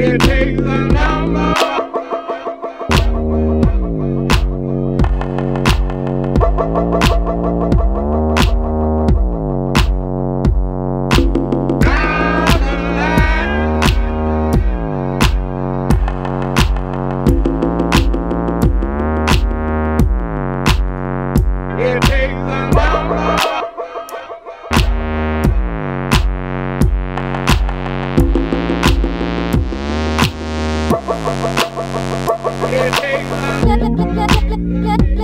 It takes a number. It takes a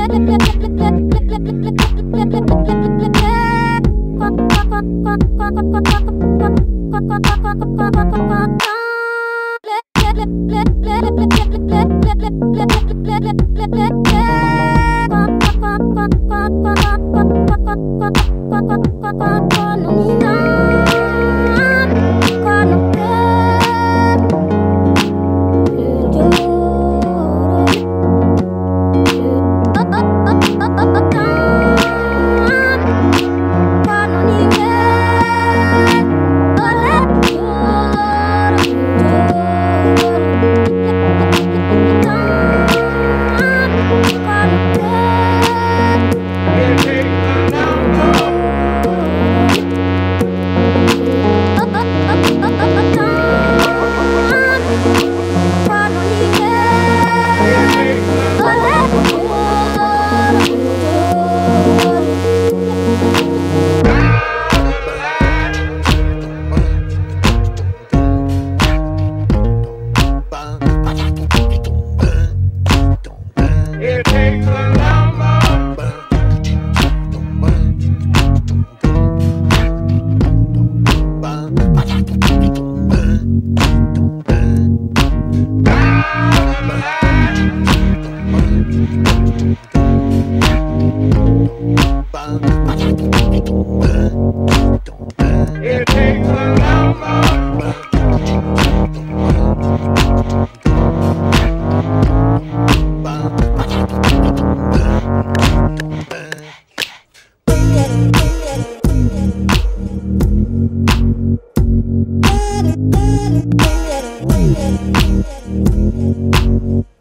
number. It takes a